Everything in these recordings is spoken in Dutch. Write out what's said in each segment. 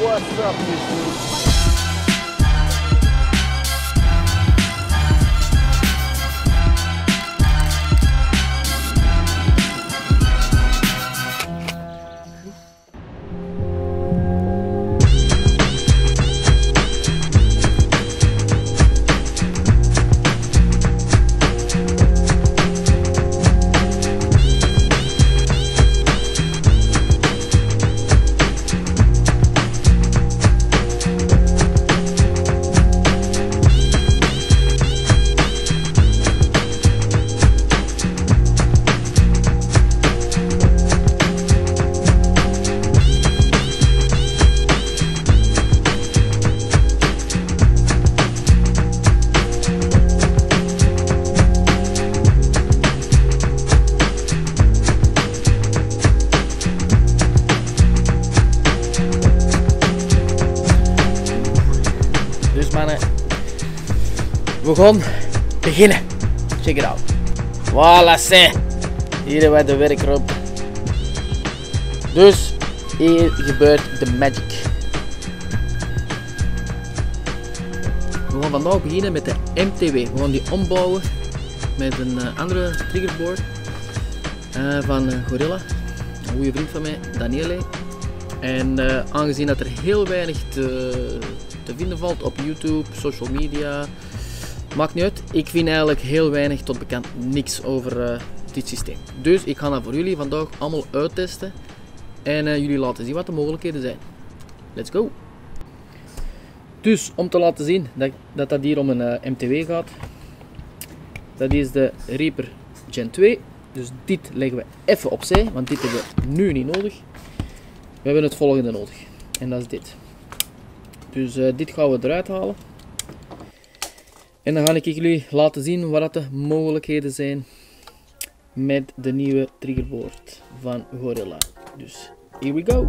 What's up, YouTube? We gaan beginnen. Check it out. Voilà, c'est. Hier hebben wij de werkroep. Dus hier gebeurt de magic. We gaan vandaag beginnen met de MTW. We gaan die ombouwen met een andere triggerboard van Gorilla. Een goede vriend van mij, Daniele. En aangezien dat er heel weinig te vinden valt op YouTube, social media. Maakt niet uit, ik vind eigenlijk heel weinig tot bekend niks over dit systeem. Dus ik ga dat voor jullie vandaag allemaal uittesten en jullie laten zien wat de mogelijkheden zijn. Let's go! Dus om te laten zien dat hier om een MTW gaat, dat is de Reaper Gen 2. Dus dit leggen we even opzij, want dit hebben we nu niet nodig. We hebben het volgende nodig en dat is dit. Dus dit gaan we eruit halen. En dan ga ik jullie laten zien wat de mogelijkheden zijn met de nieuwe triggerboard van Gorilla. Dus here we go!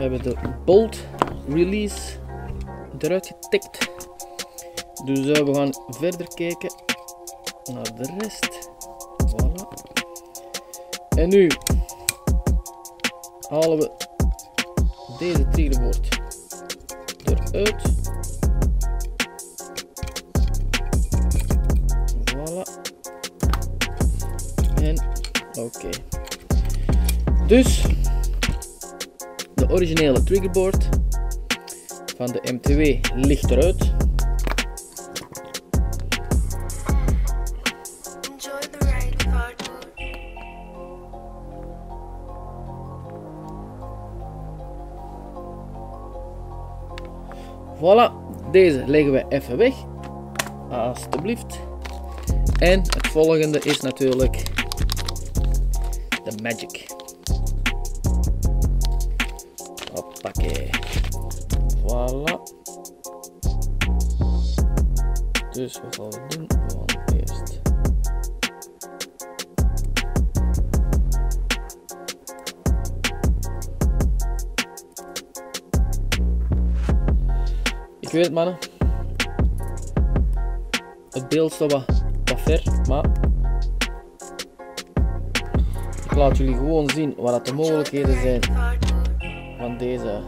We hebben de bolt release eruit getikt. Dus we gaan verder kijken naar de rest. Voilà. En nu halen we deze triggerboard eruit. Voilà. En oké. Dus de originele triggerboard van de MTW ligt eruit. Voilà, deze leggen we even weg, alstublieft. En het volgende is natuurlijk de magic. Hoppakee. Voilà. Dus wat gaan we doen? We gaan eerst ik weet het, mannen. Het beeld staat wat ver, maar ik laat jullie gewoon zien wat de mogelijkheden zijn van deze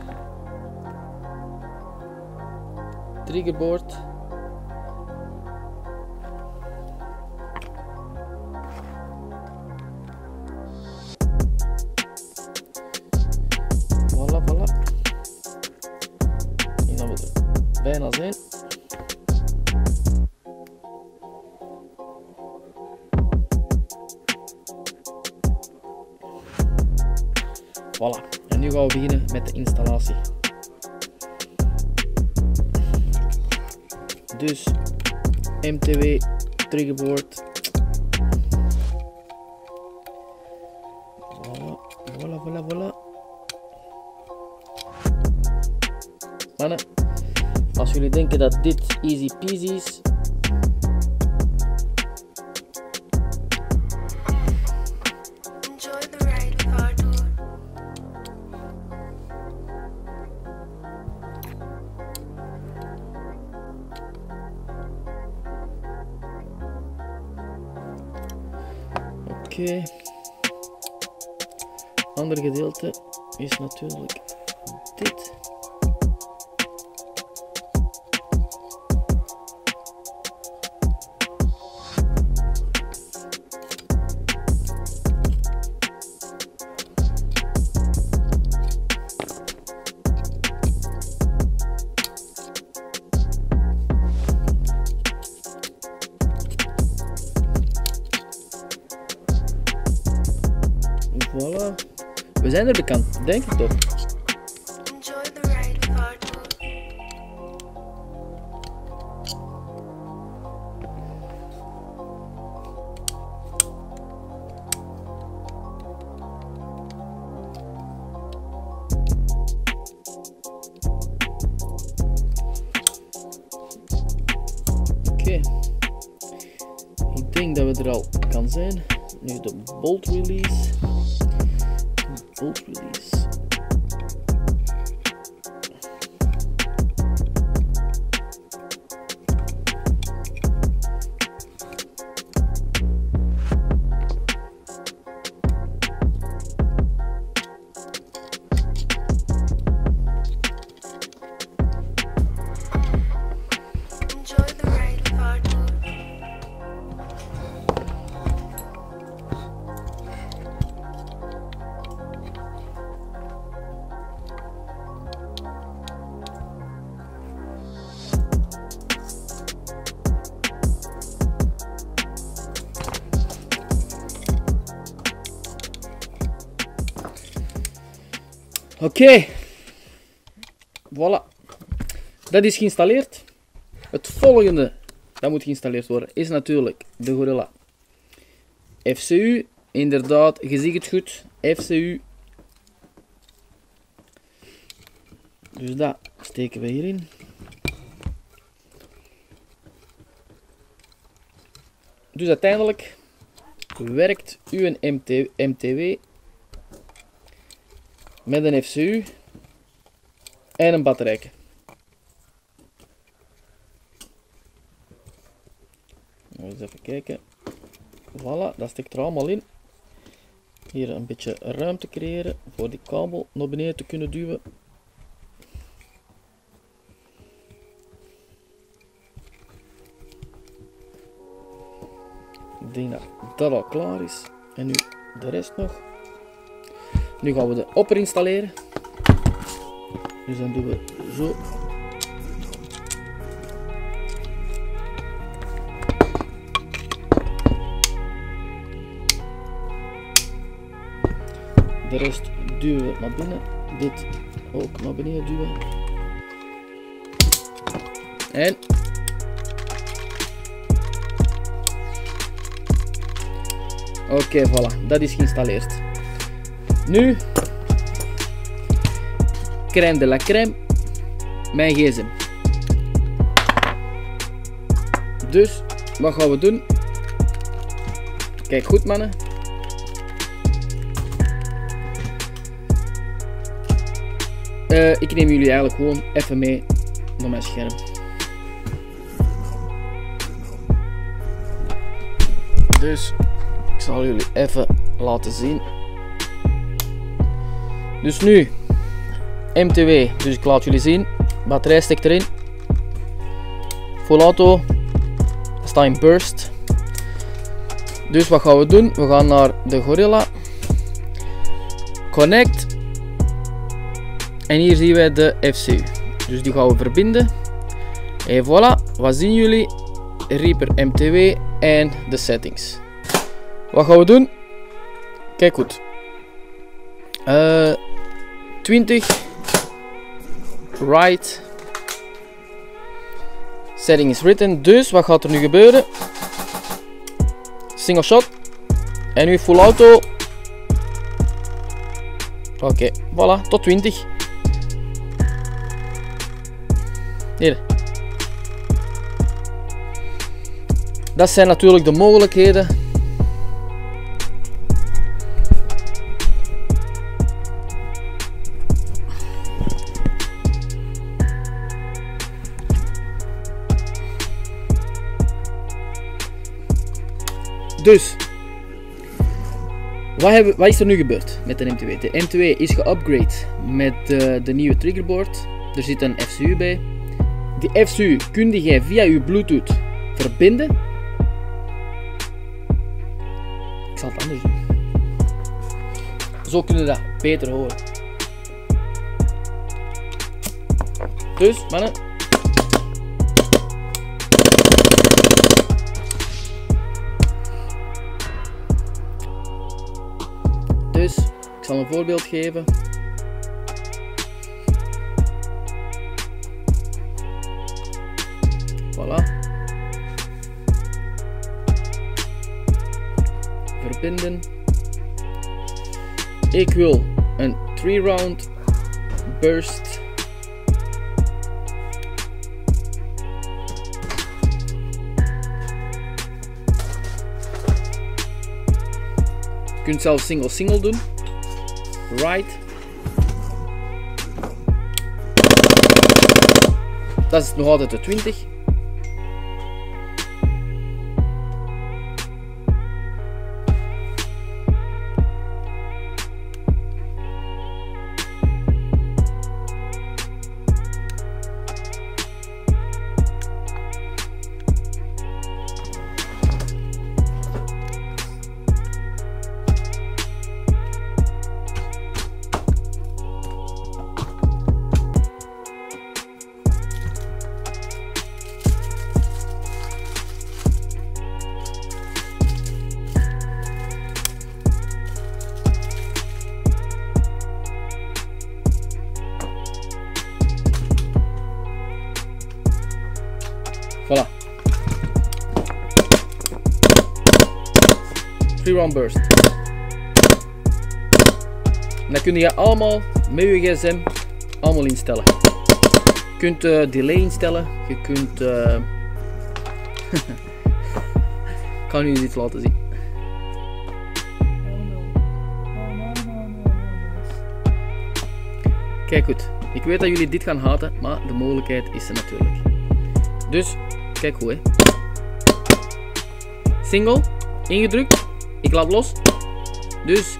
triggerboard. Voilà, voilà. En dan moet er bijna zijn. Voilà. En nu gaan we beginnen met de installatie. Dus MTW Triggerboard. Voilà, voilà, voilà, voilà. Mannen, als jullie denken dat dit easy peasy is, oké. Ander gedeelte is natuurlijk dit. Voilà. We zijn er bekend, denk ik toch? Enjoy the ride, Oké. Ik denk dat we er al kan zijn. Nu de bolt release. Bolt release. Oké. Voilà. Dat is geïnstalleerd. Het volgende dat moet geïnstalleerd worden is natuurlijk de Gorilla FCU. Inderdaad, je ziet het goed. FCU. Dus dat steken we hierin. Dus uiteindelijk werkt uw MTW met een FCU en een batterijke. Eens even kijken. Voilà, dat steekt er allemaal in. Hier een beetje ruimte creëren voor die kabel naar beneden te kunnen duwen. Ik denk dat dat al klaar is. En nu de rest nog. Nu gaan we de opper installeren. Dus dan doen we zo. De rest duwen we naar binnen. Dit ook naar beneden duwen. En oké, voilà. Dat is geïnstalleerd. Nu, crème de la crème, mijn gsm. Dus, wat gaan we doen? Kijk goed, mannen. Ik neem jullie eigenlijk gewoon even mee naar mijn scherm. Dus, ik zal jullie even laten zien. Dus nu, MTW, dus ik laat jullie zien, batterij steekt erin, full auto, staat in burst. Dus wat gaan we doen? We gaan naar de Gorilla Connect en hier zien wij de FCU. Dus die gaan we verbinden. En voilà, wat zien jullie? Reaper MTW en de settings. Wat gaan we doen? Kijk goed. 20. Right. Setting is written. Dus wat gaat er nu gebeuren? Single shot. En nu full auto. Oké, voilà. Tot 20. Hier. Dat zijn natuurlijk de mogelijkheden. Dus, wat is er nu gebeurd met de MTW? De MTW is geupgrade met de nieuwe triggerboard. Er zit een FCU bij. Die FCU kun je via je Bluetooth verbinden. Ik zal het anders doen. Zo kun je dat beter horen. Dus, mannen. Dus, ik zal een voorbeeld geven. Voilà. Verbinden. Ik wil een 3-round burst. Je kunt zelfs single-single doen. Right. Dat is nog altijd de 20. Voilà. 3-round burst. En dat kun je allemaal met je gsm allemaal instellen. Je kunt delay instellen. Je kunt... Ik kan jullie iets laten zien. Kijk goed. Ik weet dat jullie dit gaan haten, maar de mogelijkheid is er natuurlijk. Dus... Kijk hoe, hè. Single, ingedrukt, ik laat los, dus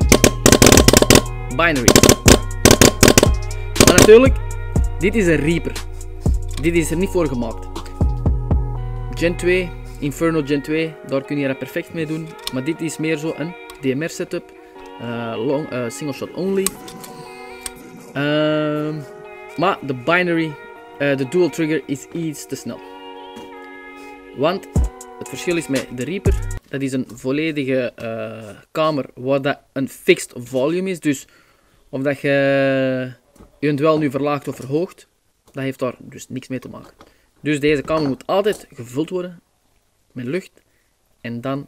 binary. Maar natuurlijk, dit is een Reaper, dit is er niet voor gemaakt. Gen 2, Inferno Gen 2, daar kun je dat perfect mee doen, maar dit is meer zo een DMR setup, single shot only. Maar de binary, de dual trigger is iets te snel. Want het verschil is met de Reaper, dat is een volledige kamer waar dat een fixed volume is. Dus of dat je dwel nu verlaagt of verhoogt, dat heeft daar dus niks mee te maken. Dus deze kamer moet altijd gevuld worden met lucht. En dan...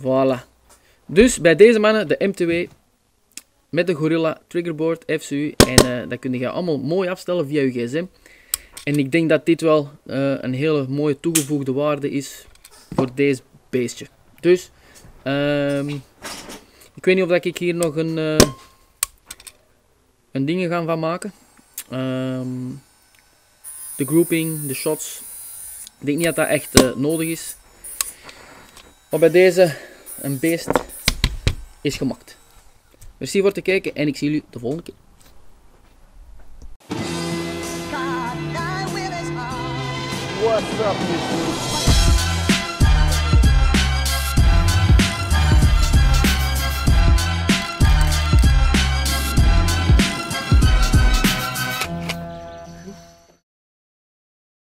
Voilà. Dus bij deze mannen, de MTW... Met de Gorilla Triggerboard, FCU en dat kun je allemaal mooi afstellen via je gsm. En ik denk dat dit wel een hele mooie toegevoegde waarde is voor deze beestje. Dus, ik weet niet of dat ik hier nog een ding ga van maken. De grouping, de shots. Ik denk niet dat dat echt nodig is. Maar bij deze, een beest is gemaakt. Merci voor het kijken en ik zie jullie de volgende keer. What's up,